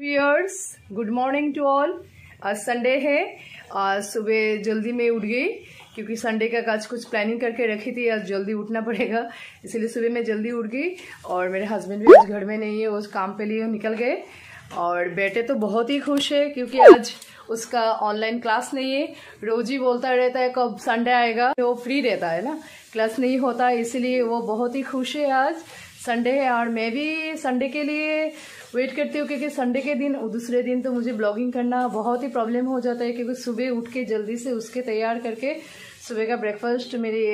Viewers, good morning to all. आज Sunday है। आज सुबह जल्दी में उठ गई क्योंकि संडे का आज कुछ प्लानिंग करके रखी थी। आज जल्दी उठना पड़ेगा, इसीलिए सुबह मैं जल्दी उठ गई। और मेरे हस्बैंड भी आज घर में नहीं है, वो काम पे लिए निकल गए। और बेटे तो बहुत ही खुश है क्योंकि आज उसका ऑनलाइन क्लास नहीं है। रोज ही बोलता रहता है कब संडे आएगा, वो फ्री रहता है ना, क्लास नहीं होता है, इसीलिए वो बहुत ही खुश है। आज संडे है और मैं भी संडे के लिए वेट करती हूँ क्योंकि संडे के दिन दूसरे दिन तो मुझे ब्लॉगिंग करना बहुत ही प्रॉब्लम हो जाता है क्योंकि सुबह उठ के जल्दी से उसके तैयार करके सुबह का ब्रेकफास्ट मेरी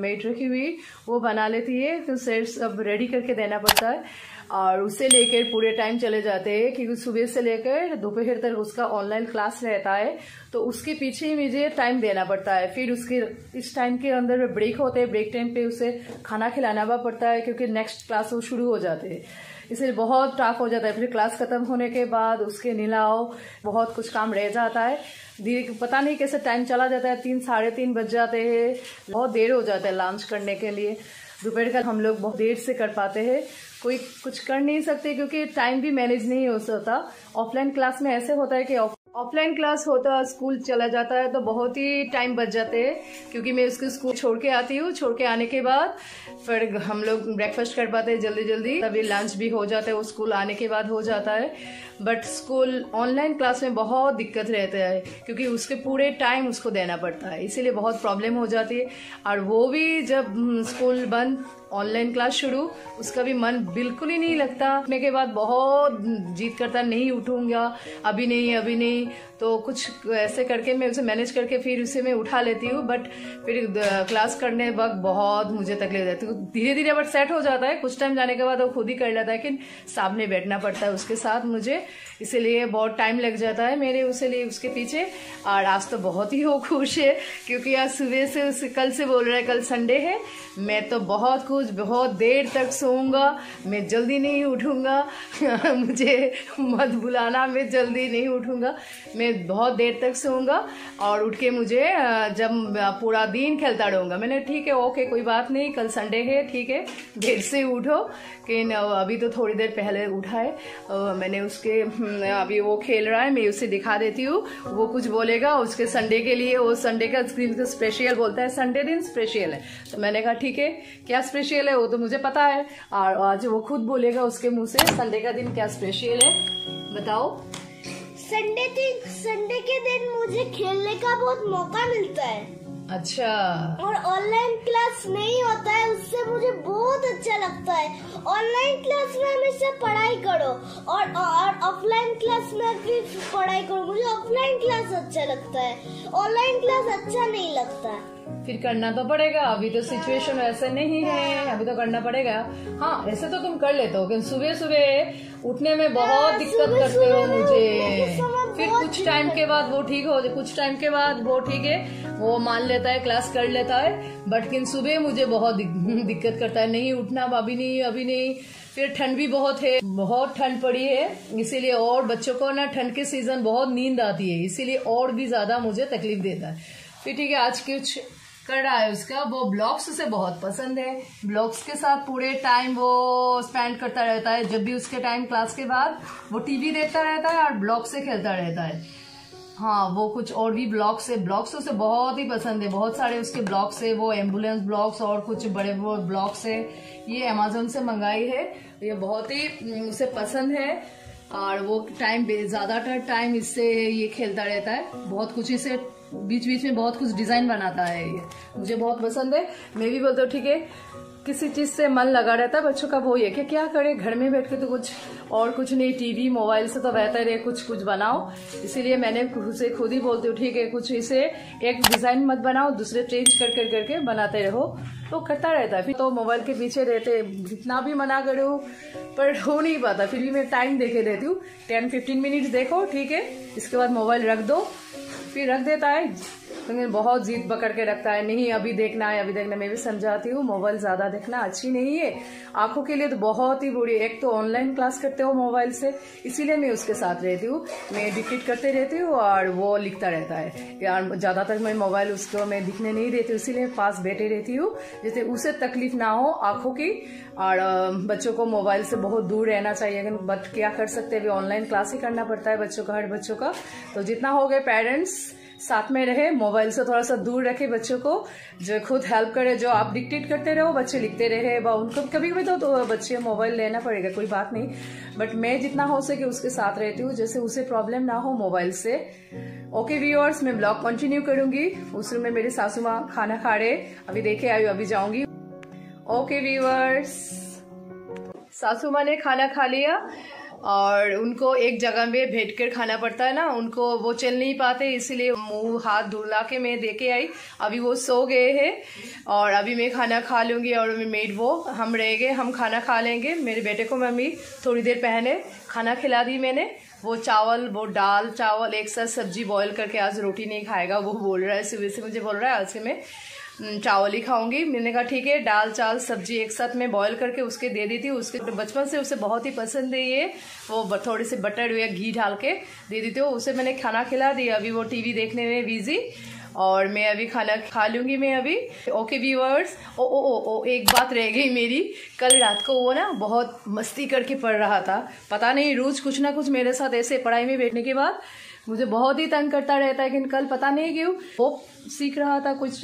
मेड रखी हुई वो बना लेती है, तो उसे सब रेडी करके देना पड़ता है और उसे लेकर पूरे टाइम चले जाते हैं क्योंकि सुबह से लेकर दोपहर तक उसका ऑनलाइन क्लास रहता है, तो उसके पीछे ही मुझे टाइम देना पड़ता है। फिर उसके इस टाइम के अंदर ब्रेक होते हैं, ब्रेक टाइम पे उसे खाना खिलाना पड़ता है क्योंकि नेक्स्ट क्लास वो शुरू हो जाते हैं, इसलिए बहुत टाफ हो जाता है। फिर क्लास खत्म होने के बाद उसके नहलाओ, बहुत कुछ काम रह जाता है। धीरे पता नहीं कैसे टाइम चला जाता है, 3 साढ़े 3 बज जाते हैं। बहुत देर हो जाता है लंच करने के लिए। दोपहर का हम लोग बहुत देर से कर पाते हैं, कोई कुछ कर नहीं सकते क्योंकि टाइम भी मैनेज नहीं हो सकता। ऑफलाइन क्लास में ऐसे होता है कि ऑफलाइन क्लास होता है, स्कूल चला जाता है तो बहुत ही टाइम बच जाते हैं क्योंकि मैं उसको स्कूल छोड़ के आती हूँ। छोड़ के आने के बाद फिर हम लोग ब्रेकफास्ट कर पाते हैं जल्दी जल्दी, तभी लंच भी हो जाता है, वो स्कूल आने के बाद हो जाता है। बट स्कूल ऑनलाइन क्लास में बहुत दिक्कत रहता है क्योंकि उसके पूरे टाइम उसको देना पड़ता है, इसीलिए बहुत प्रॉब्लम हो जाती है। और वो भी जब स्कूल बंद ऑनलाइन क्लास शुरू, उसका भी मन बिल्कुल ही नहीं लगता। उठने के बाद बहुत जीत करता, नहीं उठूंगा, अभी नहीं अभी नहीं, तो कुछ ऐसे करके मैं उसे मैनेज करके फिर उसे मैं उठा लेती हूँ। बट फिर क्लास करने वक्त बहुत मुझे तकलीफ रहती है। धीरे धीरे बट सेट हो जाता है, कुछ टाइम जाने के बाद वो खुद ही कर लेता है कि सामने बैठना पड़ता है उसके साथ मुझे, इसीलिए बहुत टाइम लग जाता है मेरे उसे लिए उसके पीछे। और आज तो बहुत ही वो खुश है क्योंकि आज सुबह से उसे कल से बोल रहा है कल संडे है, मैं तो बहुत खुश, बहुत देर तक सोऊंगा, मैं जल्दी नहीं उठूंगा, मुझे मत बुलाना, मैं जल्दी नहीं उठूंगा, मैं बहुत देर तक सोऊंगा और उठ के मुझे जब पूरा दिन खेलता रहूंगा। मैंने ठीक है, ओके कोई बात नहीं, कल संडे है, ठीक है देर से उठो, लेकिन अभी तो थोड़ी देर पहले उठा है मैंने उसके। अभी वो खेल रहा है, मैं उसे दिखा देती हूँ, वो कुछ बोलेगा उसके संडे के लिए। वो संडे का दिन स्पेशल बोलता है, संडे दिन स्पेशल है, तो मैंने कहा ठीक है क्या स्पेशल है वो तो मुझे पता है, और आज वो खुद बोलेगा उसके मुंह से संडे का दिन क्या स्पेशल है, बताओ। संडे के दिन मुझे खेलने का बहुत मौका मिलता है। अच्छा। और ऑनलाइन क्लास नहीं होता है, उससे मुझे बहुत अच्छा लगता है। ऑनलाइन क्लास में हमेशा पढ़ाई करो और ऑफलाइन क्लास में भी पढ़ाई करो। मुझे ऑफलाइन क्लास अच्छा लगता है, ऑनलाइन क्लास अच्छा नहीं लगता। फिर करना तो पड़ेगा, अभी तो सिचुएशन वैसे नहीं है, अभी तो करना पड़ेगा। हाँ ऐसे तो तुम कर लेते हो कि सुबह सुबह उठने में बहुत दिक्कत करते हो मुझे, फिर कुछ टाइम के बाद वो ठीक हो, कुछ टाइम के बाद वो ठीक है, वो मान लेता है, क्लास कर लेता है। बट किन सुबह मुझे बहुत दिक्कत करता है, नहीं उठना, अभी नहीं अभी नहीं। फिर ठंड भी बहुत है, बहुत ठंड पड़ी है, इसीलिए और बच्चों को ना ठंड के सीजन बहुत नींद आती है, इसीलिए और भी ज्यादा मुझे तकलीफ देता है। फिर ठीक है आज कुछ कर रहा है उसका, वो ब्लॉग्स उसे बहुत पसंद है, ब्लॉग्स के साथ पूरे टाइम वो स्पेंड करता रहता है। जब भी उसके टाइम क्लास के बाद वो टीवी देखता रहता है और ब्लॉग से खेलता रहता है। हाँ वो कुछ और भी ब्लॉग्स है, ब्लॉग्स उसे बहुत ही पसंद है, बहुत सारे उसके ब्लॉग्स है, वो एम्बुलेंस ब्लॉग्स और कुछ बड़े ब्लॉग्स है, ये अमेजोन से मंगाई है, ये बहुत ही उसे पसंद है। और वो टाइम ज्यादातर टाइम इससे ये खेलता रहता है, बहुत कुछ इसे बीच बीच में बहुत कुछ डिजाइन बनाता है, ये मुझे बहुत पसंद है। मैं भी बोलता हूँ ठीक है, किसी चीज से मन लगा रहता है बच्चों का, वो ये कि क्या करे घर में बैठ के, तो कुछ और कुछ नहीं, टीवी मोबाइल से तो बेहतर है कुछ कुछ बनाओ। इसीलिए मैंने उसे खुद ही बोलती हूँ ठीक है कुछ इसे एक डिजाइन मत बनाओ, दूसरे चेंज कर कर करके बनाते रहो, तो करता रहता है। फिर तो मोबाइल के पीछे रहते, जितना भी मना करूँ पर हो नहीं पाता। फिर भी मैं टाइम देखे देती हूँ, 10-15 मिनट्स देखो ठीक है, इसके बाद मोबाइल रख दो, फिर रख देता है। लेकिन बहुत जिद पकड़ के रखता है, नहीं अभी देखना है, अभी देखना। मैं भी समझाती हूँ मोबाइल ज़्यादा देखना अच्छी नहीं है, आंखों के लिए तो बहुत ही बुरी। एक तो ऑनलाइन क्लास करते हो मोबाइल से, इसीलिए मैं उसके साथ रहती हूँ, मैं डिक्टेट करते रहती हूँ और वो लिखता रहता है यार। ज़्यादातर मैं मोबाइल उसको मैं दिखने नहीं देती हूँ, इसीलिए पास बैठे रहती हूँ, जैसे उसे तकलीफ ना हो आंखों की। और बच्चों को मोबाइल से बहुत दूर रहना चाहिए, लेकिन बट क्या कर सकते हैं, अभी ऑनलाइन क्लास ही करना पड़ता है बच्चों का, हर बच्चों का। तो जितना हो गए पेरेंट्स साथ में रहे, मोबाइल से थोड़ा सा दूर रखे बच्चों को, जो खुद हेल्प करे। जो आप डिक्टेट करते रहो बच्चे लिखते रहे, उनको कभी कभी तो बच्चे मोबाइल लेना पड़ेगा, कोई बात नहीं, बट मैं जितना हो सके उसके साथ रहती हूँ, जैसे उसे प्रॉब्लम ना हो मोबाइल से। ओके व्यूअर्स, मैं ब्लॉग कंटिन्यू करूंगी। उस रूम में मेरी सासू माँ खाना खा रहे, अभी देखे आई, अभी जाऊंगी। ओके व्यूअर्स, सासू माँ ने खाना खा लिया और उनको एक जगह में बैठ कर खाना पड़ता है ना, उनको वो चल नहीं पाते, इसीलिए मुंह हाथ धुला के मैं दे के आई। अभी वो सो गए हैं और अभी मैं खाना खा लूँगी और मेड वो हम रह गए, हम खाना खा लेंगे। मेरे बेटे को मम्मी थोड़ी देर पहले खाना खिला दी मैंने, वो चावल, वो दाल चावल एक साथ सब्जी बॉयल करके। आज रोटी नहीं खाएगा वो बोल रहा है, सुबह से मुझे बोल रहा है आज से मैं चावल ही खाऊंगी। मैंने कहा ठीक है, दाल चावल सब्जी एक साथ मैं बॉईल करके उसके दे देती हूँ। उसके बचपन से उसे बहुत ही पसंद है ये, वो थोड़े से बटर या घी डाल के दे देती हूँ उसे। मैंने खाना खिला दिया, अभी वो टीवी देखने में बिजी और मैं अभी खाना खा लूँगी मैं अभी। ओके व्यूअर्स, ओ ओ ओ ओ एक बात रह गई मेरी, कल रात को वो ना बहुत मस्ती करके पढ़ रहा था, पता नहीं रोज़ कुछ ना कुछ मेरे साथ ऐसे पढ़ाई में बैठने के बाद मुझे बहुत ही तंग करता रहता है, लेकिन कल पता नहीं क्यों वो सीख रहा था, कुछ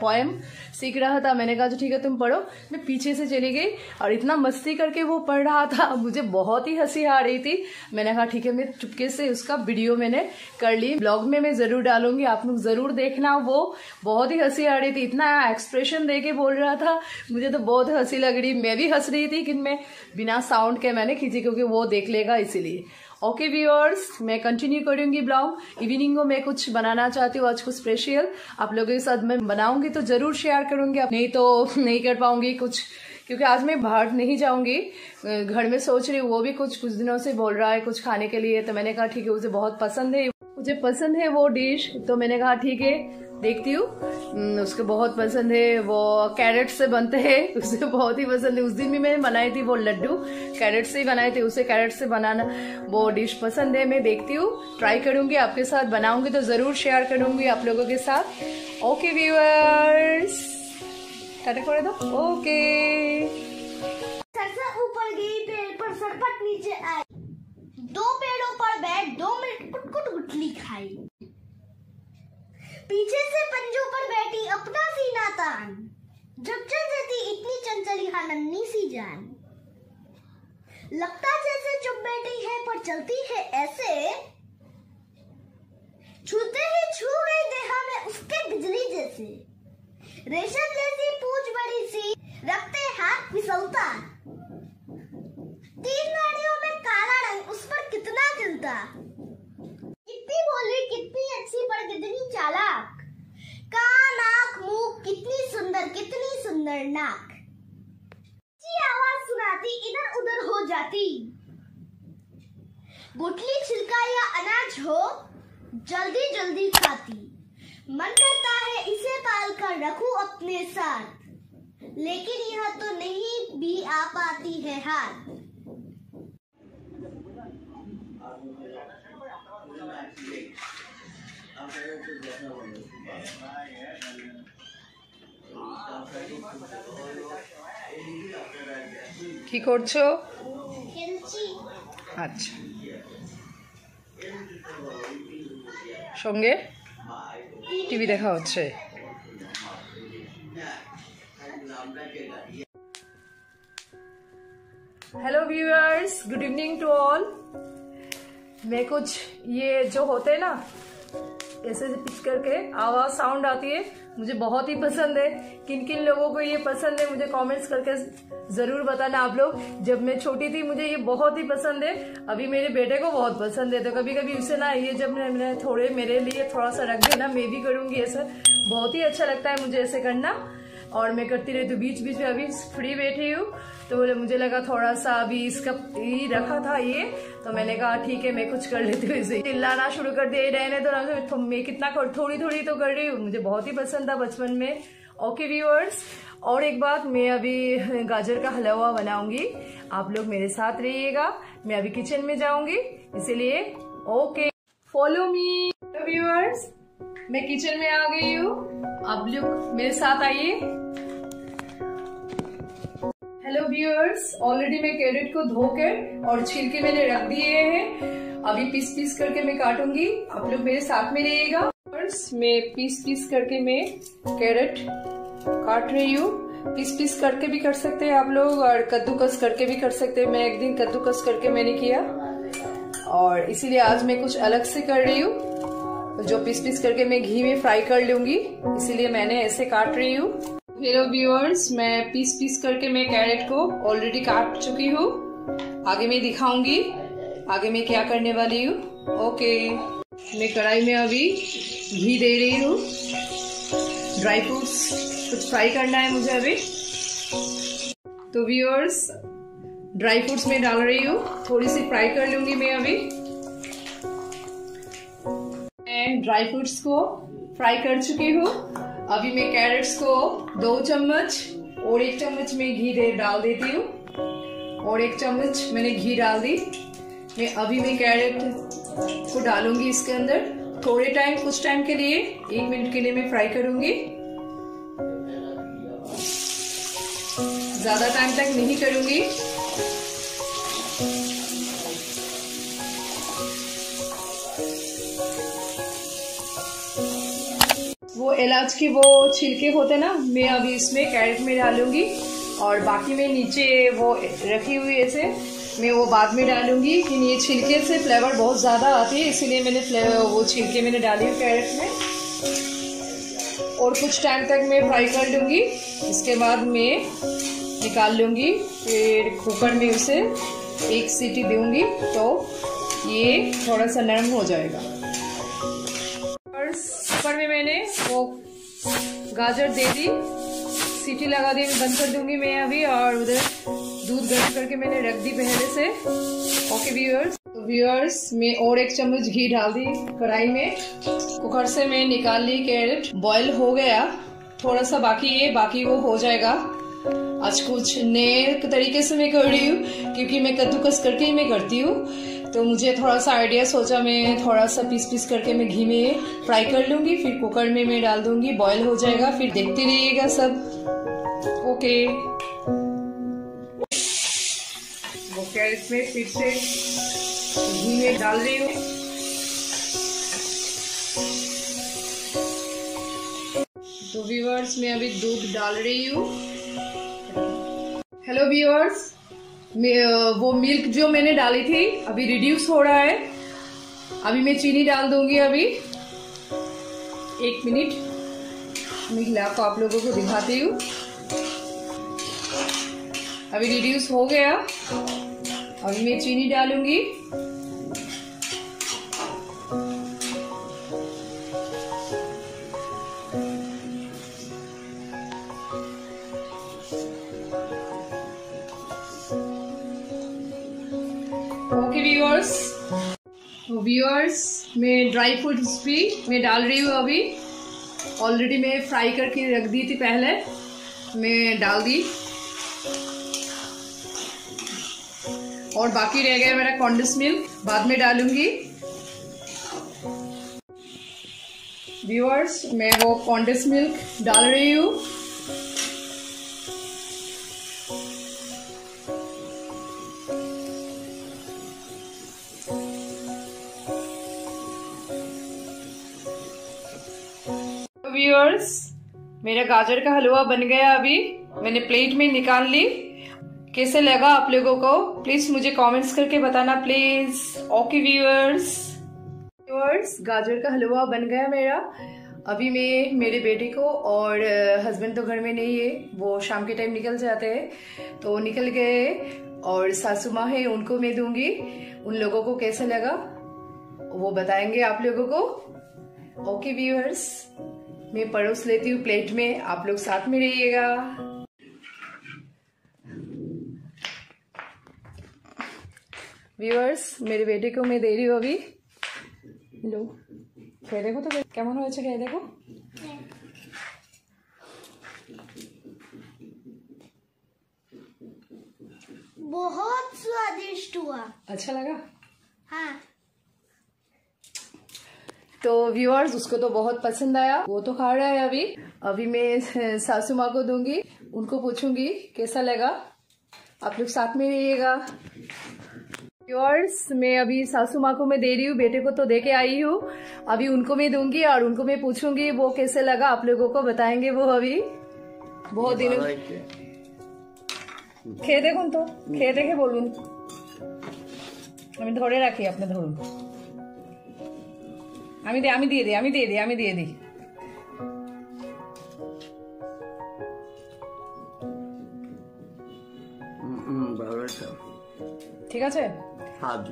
पोएम सीख रहा था। मैंने कहा जो ठीक है तुम पढ़ो, मैं पीछे से चली गई और इतना मस्ती करके वो पढ़ रहा था, मुझे बहुत ही हंसी आ रही थी। मैंने कहा ठीक है, मैं चुपके से उसका वीडियो मैंने कर ली, ब्लॉग में मैं ज़रूर डालूंगी, आप लोग ज़रूर देखना। वो बहुत ही हंसी आ रही थी, इतना एक्सप्रेशन दे के बोल रहा था, मुझे तो बहुत हंसी लग रही। मैं भी हंस रही थी, लेकिन मैं बिना साउंड के मैंने खींची क्योंकि वो देख लेगा इसीलिए। ओके व्यूअर्स, मैं कंटिन्यू करूँगी ब्लॉग। इवनिंग को मैं कुछ बनाना चाहती हूँ, आज कुछ स्पेशल आप लोगों के साथ मैं बनाऊंगी तो ज़रूर शेयर करूँगी, नहीं तो नहीं कर पाऊंगी कुछ, क्योंकि आज मैं बाहर नहीं जाऊंगी, घर में सोच रही हूँ। वो भी कुछ कुछ दिनों से बोल रहा है कुछ खाने के लिए, तो मैंने कहा ठीक है, उसे बहुत पसंद है, मुझे पसंद है वो डिश, तो मैंने कहा ठीक है देखती हूँ, उसको बहुत पसंद है। वो कैरेट से बनते हैं, उसे बहुत ही पसंद है। उस दिन भी मैंने बनाई थी वो लड्डू, कैरेट से ही बनाए थे, उसे कैरेट से बनाना वो डिश पसंद है। मैं देखती हूँ, ट्राई करूँगी, आपके साथ बनाऊँगी तो ज़रूर शेयर करूँगी आप लोगों के साथ। ओके व्यूअर्स, टाटा कर दो। ओके, सरसर ऊपर गई पेड़ पर, सरपट नीचे आई, दो पेड़ों पर बैठ 2 मिनट कुटकुट गुठली खाई, पीछे से पंजों पर बैठी अपना सीना तान, झपझप देती इतनी चंचली हाँ नन्ही सी जान, लगता जैसे चुप बैठी है पर चलती है ऐसे, छूते ही छू गई देहा में उसके बिजली जैसे, रेशम जैसी पूछ बड़ी सी रखते हाथ फिसलता, 3 नाड़ियों में काला रंग उस पर कितना खिलता, कितनी बोली कितनी अच्छी पर कितनी चालाक, कान आंख मुंह कितनी सुंदर नाक, अच्छी आवाज सुनाती इधर उधर हो जाती, गुठली छिलका या अनाज हो जल्दी जल्दी खाती, मन करता है इसे पाल कर रखूं अपने साथ, लेकिन यह तो नहीं भी आ पाती है हाथ। কি করছো? খেলছি। আচ্ছা, সঙ্গে টিভি দেখা হচ্ছে। Hello viewers, good evening to all. मैं कुछ ये जो होते हैं ना ऐसे पिच करके आवाज साउंड आती है, मुझे बहुत ही पसंद है। किन किन लोगों को ये पसंद है मुझे कमेंट्स करके जरूर बताना आप लोग। जब मैं छोटी थी मुझे ये बहुत ही पसंद है, अभी मेरे बेटे को बहुत पसंद है, तो कभी कभी उसे ना ये जब मैंने थोड़े मेरे लिए थोड़ा सा रख दिया ना, मैं भी करूंगी ऐसा, बहुत ही अच्छा लगता है मुझे ऐसे करना। और मैं करती रही। तो बीच बीच में अभी फ्री बैठी हूँ तो बोले मुझे लगा थोड़ा सा अभी इसका ही रखा था ये, तो मैंने कहा ठीक है मैं कुछ कर लेती हूँ। इसे चिल्लाना शुरू कर दिया रहने तो मैं कितना थोड़ी थोड़ी तो कर रही हूँ, मुझे बहुत ही पसंद था बचपन में। ओके व्यूअर्स, और एक बात, मैं अभी गाजर का हलवा बनाऊंगी, आप लोग मेरे साथ रहिएगा, मैं अभी किचन में जाऊंगी, इसीलिए ओके फॉलो मी। व्यूअर्स, मैं किचन में आ गई हूँ, आप लोग मेरे साथ आइए। हेलो व्यूअर्स, ऑलरेडी मैं कैरेट को धोकर और छिलके मैंने रख दिए हैं, अभी पीस पीस करके मैं काटूंगी, आप लोग मेरे साथ में रहिएगा। मैं पीस पीस करके मैं कैरेट काट रही हूँ, पीस पीस करके भी कर सकते हैं आप लोग और कद्दूकस करके भी कर सकते हैं। मैं एक दिन कद्दूकस करके मैंने किया और इसीलिए आज मैं कुछ अलग से कर रही हूँ। जो पीस पीस करके मैं घी में फ्राई कर लूंगी, इसीलिए मैंने ऐसे काट रही हूँ। हेलो व्यूअर्स, मैं पीस पीस करके मैं कैरेट को ऑलरेडी काट चुकी हूँ, आगे मैं दिखाऊंगी आगे मैं क्या करने वाली हूँ। ओके, मैं कढ़ाई में अभी घी दे रही हूँ, ड्राई फ्रूट्स कुछ फ्राई करना है मुझे अभी। तो व्यूअर्स, ड्राई फ्रूट्स में डाल रही हूँ, थोड़ी सी फ्राई कर लूंगी मैं अभी। एंड ड्राई फ्रूट्स को फ्राई कर चुकी हूँ, अभी मैं कैरेट्स को 2 चम्मच और 1 चम्मच में घी डाल देती हूँ, और 1 चम्मच मैंने घी डाल दी। मैं अभी मैं कैरेट को डालूंगी इसके अंदर, थोड़े टाइम कुछ टाइम के लिए 1 मिनट के लिए मैं फ्राई करूंगी, ज्यादा टाइम तक नहीं करूंगी। वो इलायची के वो छिलके होते ना, मैं अभी इसमें कैरेट में डालूंगी और बाकी मैं नीचे वो रखी हुई ऐसे मैं वो बाद में डालूंगी, कि ये छिलके से फ्लेवर बहुत ज़्यादा आती है, इसीलिए मैंने वो छिलके मैंने डाली है कैरेट में। और कुछ टाइम तक मैं फ्राई कर लूँगी, इसके बाद मैं निकाल लूँगी, फिर कुकर में उसे 1 सीटी दूँगी तो ये थोड़ा सा नरम हो जाएगा। और कुकर में मैंने वो गाजर दे दी, सीटी लगा दी, बंद कर दूँगी मैं अभी। और उधर दूध गर्म करके मैंने रख दी पहले से। ओके व्यूअर्स, व्यूअर्स मैं और 1 चम्मच घी डाल दी कढ़ाई में, कुकर से मैं निकाल ली कैरेट, बॉईल हो गया, थोड़ा सा बाकी ये बाकी वो हो जाएगा। आज कुछ नए तरीके से मैं कर रही हूँ, क्योंकि मैं कद्दूकस करके ही मैं करती हूँ, तो मुझे थोड़ा सा आइडिया सोचा मैं थोड़ा सा पीस पीस करके मैं घी में फ्राई कर लूँगी, फिर कुकर में मैं डाल दूँगी, बॉयल हो जाएगा, फिर देखते रहिएगा सब। ओके, वो कैरेट में फिर से घी में डाल रही हूँ। तो व्यूअर्स, मैं अभी दूध डाल रही हूँ। हेलो व्यूअर्स, वो मिल्क जो मैंने डाली थी अभी रिड्यूस हो रहा है, अभी मैं चीनी डाल दूंगी। अभी 1 मिनट मैं हिला को आप लोगों को दिखाती हूँ, अभी रिड्यूस हो गया, अभी मैं चीनी डालूंगी। ओके व्यूअर्स, मैं ड्राई फ्रूट्स भी मैं डाल रही हूँ अभी, ऑलरेडी मैं फ्राई करके रख दी थी पहले, मैं डाल दी। और बाकी रह गया मेरा कॉन्डेंस मिल्क, बाद में डालूंगी। व्यूअर्स, मैं वो कॉन्डेंस मिल्क डाल रही हूँ, व्यूअर्स, मेरा गाजर का हलवा बन गया, अभी मैंने प्लेट में निकाल ली। कैसे लगा आप लोगों को प्लीज मुझे कमेंट्स करके बताना प्लीज। ओके व्यूअर्स, गाजर का हलवा बन गया मेरा, अभी मैं मेरे बेटे को, और हस्बैंड तो घर में नहीं है, वो शाम के टाइम निकल जाते हैं, तो निकल गए, और सासू माँ है उनको मैं दूंगी। उन लोगों को कैसे लगा वो बताएंगे आप लोगों को। ओके व्यूअर्स, मैं परोस लेती हूँ प्लेट में, आप लोग साथ में रहिएगा। व्यूअर्स, मेरे बेटे को मैं दे रही हूँ अभी। लो खे देखो तो कैमन हो खे देखो। बहुत स्वादिष्ट हुआ, अच्छा लगा। हाँ तो व्यूअर्स, उसको तो बहुत पसंद आया, वो तो खा रहा है अभी। अभी मैं सासू माँ को दूंगी, उनको पूछूंगी कैसा लगा। आप लोग साथ में रहिएगा। व्यूअर्स, मैं अभी सासू माँ को मैं दे रही हूँ, बेटे को तो देके आई हूँ, अभी उनको मैं दूंगी और उनको मैं पूछूंगी वो कैसे लगा, आप लोगों को बताएंगे वो। अभी बहुत दिनों खेदे कौन तो खेदे के बोलून हमें थोड़े रखी अपने धोन আমি দিয়ে দিই। ठीक है, आज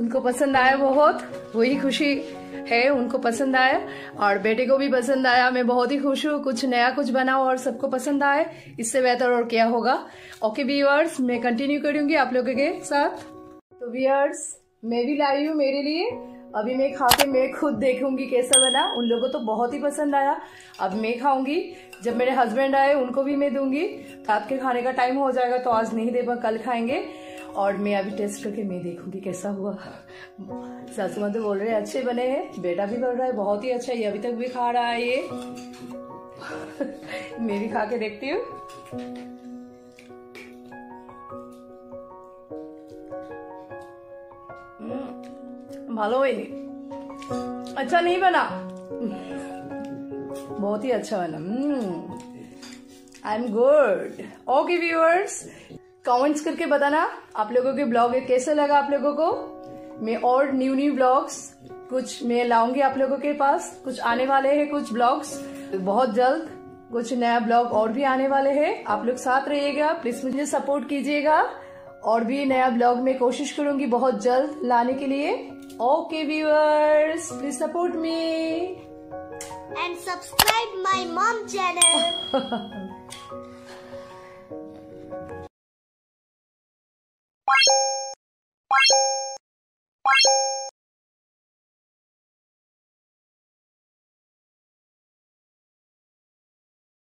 उनको पसंद आया बहुत, वही खुशी है, उनको पसंद आया और बेटे को भी पसंद आया। मैं बहुत ही खुश हूँ, कुछ नया कुछ बनाओ और सबको पसंद आए, इससे बेहतर और क्या होगा। ओके व्यूअर्स, मैं कंटिन्यू करूंगी आप लोगों के साथ। तो व्यूअर्स, मैं भी लाई हूँ मेरे लिए, अभी मैं खा के मैं खुद देखूंगी कैसा बना। उन लोगों को तो बहुत ही पसंद आया, अब मैं खाऊंगी। जब मेरे हस्बैंड आए उनको भी मैं दूंगी, रात के खाने का टाइम हो जाएगा तो आज नहीं दे पाऊंगी, कल खाएंगे। और मैं अभी टेस्ट करके मैं देखूंगी कैसा हुआ। सासू माँ तो बोल रहे हैं अच्छे बने हैं, बेटा भी बोल रहा है बहुत ही अच्छा, ये अभी तक भी खा रहा है ये। मैं भी खा के देखती हूँ। भालो ही नहीं, अच्छा नहीं बना, बहुत ही अच्छा बना। I am good. Okay viewers, comments करके बताना आप लोगों के ब्लॉग कैसे लगा आप लोगों को। मैं और न्यू ब्लॉग्स कुछ मैं लाऊंगी आप लोगों के पास, कुछ आने वाले हैं कुछ ब्लॉग्स, बहुत जल्द कुछ नया ब्लॉग और भी आने वाले हैं। आप लोग साथ रहिएगा, प्लीज मुझे सपोर्ट कीजिएगा। और भी नया ब्लॉग मैं कोशिश करूंगी बहुत जल्द लाने के लिए। Okay viewers, please support me and subscribe my mom channel.